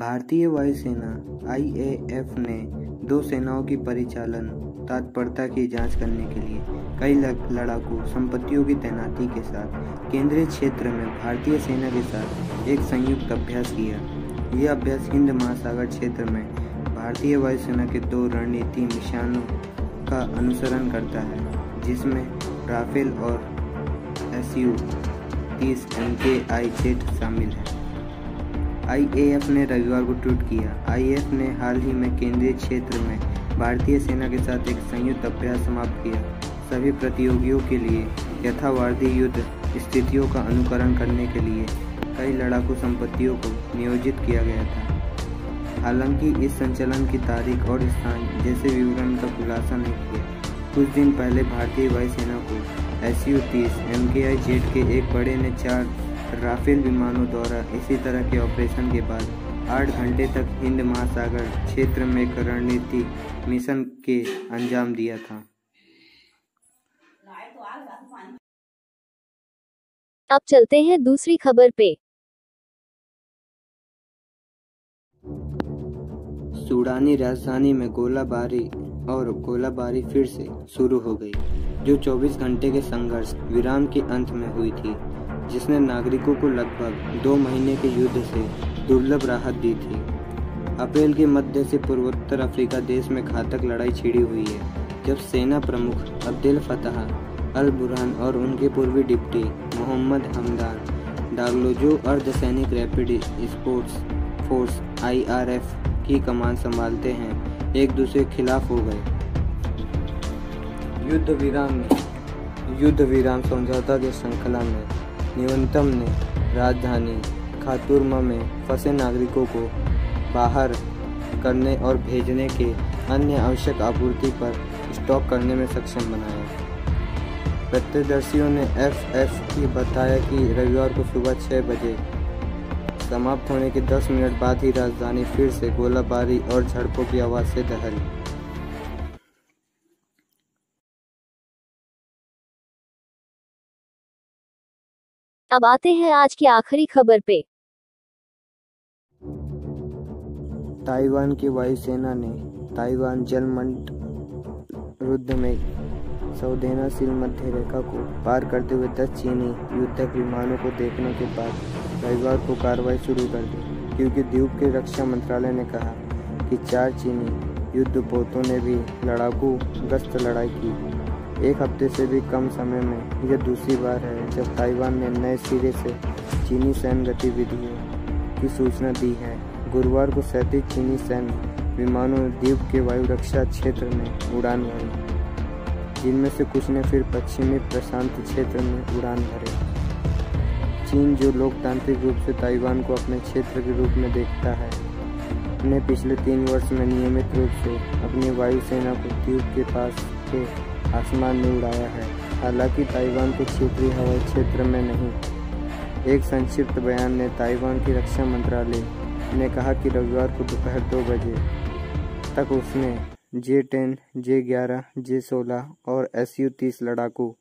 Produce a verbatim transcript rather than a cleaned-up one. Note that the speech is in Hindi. भारतीय वायुसेना आई ए एफ ने दो सेनाओं की परिचालन तत्परता की जांच करने के लिए कई लड़ाकू संपत्तियों की तैनाती के साथ केंद्रीय क्षेत्र में भारतीय सेना के साथ एक संयुक्त अभ्यास किया। यह अभ्यास हिंद महासागर क्षेत्र में भारतीय वायुसेना के दो रणनीति मिशनों का अनुसरण करता है, जिसमें राफेल और एस यू तीस एन के आई जेट शामिल हैं। आई ए एफ ने रविवार को ट्वीट किया, आई ए एफ ने हाल ही में केंद्रीय क्षेत्र में भारतीय सेना के साथ एक संयुक्त अभ्यास समाप्त किया। सभी प्रतियोगियों के लिए यथावादी युद्ध स्थितियों का अनुकरण करने के लिए कई लड़ाकू संपत्तियों को नियोजित किया गया था। हालांकि इस संचालन की तारीख और स्थान जैसे विवरण का खुलासा नहीं किया। कुछ दिन पहले भारतीय वायुसेना को एस यू तीस एम के आई जेट के एक बड़े ने चार राफेल विमानों द्वारा इसी तरह के ऑपरेशन के बाद आठ घंटे तक हिंद महासागर क्षेत्र में एक रणनीति मिशन के अंजाम दिया था। अब चलते हैं दूसरी खबर पे। सूडानी राजधानी में गोलाबारी और गोलाबारी फिर से शुरू हो गई, जो चौबीस घंटे के संघर्ष विराम के अंत में हुई थी, जिसने नागरिकों को लगभग दो महीने के युद्ध से दुर्लभ राहत दी थी। अप्रैल के मध्य से पूर्वोत्तर अफ्रीका देश में घातक लड़ाई छिड़ी हुई है, जब सेना प्रमुख अब्देल फतह अल बुरहान और उनके पूर्वी डिप्टी मोहम्मद हमदान डागलो, जो अर्धसैनिक rapid support force I R F की कमान संभालते हैं, एक दूसरे के खिलाफ हो गए। युद्ध विराम में युद्ध विराम समझौता की श्रृंखला में न्यूनतम ने राजधानी खातूम में फंसे नागरिकों को बाहर करने और भेजने के अन्य आवश्यक आपूर्ति पर स्टॉक करने में सक्षम बनाया। प्रत्यक्षदर्शियों ने एफ एफ की बताया कि रविवार को सुबह छह बजे समाप्त होने के दस मिनट बाद ही राजधानी फिर से गोलाबारी और झड़पों की आवाज़ से दहली। अब आते हैं आज की आखिरी खबर पे। ताइवान की वायुसेना ने ताइवान जलमंडल युद्ध में सौदेनाशील मध्य रेखा को पार करते हुए दस चीनी युद्धक विमानों को देखने के बाद रविवार को कार्रवाई शुरू कर दी, क्योंकि द्वीप के रक्षा मंत्रालय ने कहा कि चार चीनी युद्धपोतों ने भी लड़ाकू गश्त लड़ाई की। एक हफ्ते से भी कम समय में यह दूसरी बार है जब ताइवान ने नए सिरे से चीनी सैन्य गतिविधियों की सूचना दी है। गुरुवार को सैंतीस चीनी सैन्य विमानों ने द्वीप के वायु रक्षा क्षेत्र में उड़ान भरी, जिनमें से कुछ ने फिर पश्चिमी प्रशांत क्षेत्र में उड़ान भरे। चीन, जो लोकतांत्रिक रूप से ताइवान को अपने क्षेत्र के रूप में देखता है, ने पिछले तीन वर्ष में नियमित रूप से अपनी वायुसेना को द्वीप के पास के आसमान में उड़ाया है। हालांकि ताइवान को क्षेत्रीय हवाई क्षेत्र में नहीं। एक संक्षिप्त बयान में ताइवान की रक्षा मंत्रालय ने कहा कि रविवार को दोपहर दो बजे तक उसने जे टेन, जे ग्यारह, जे सोलह और एस यू तीस लड़ाकू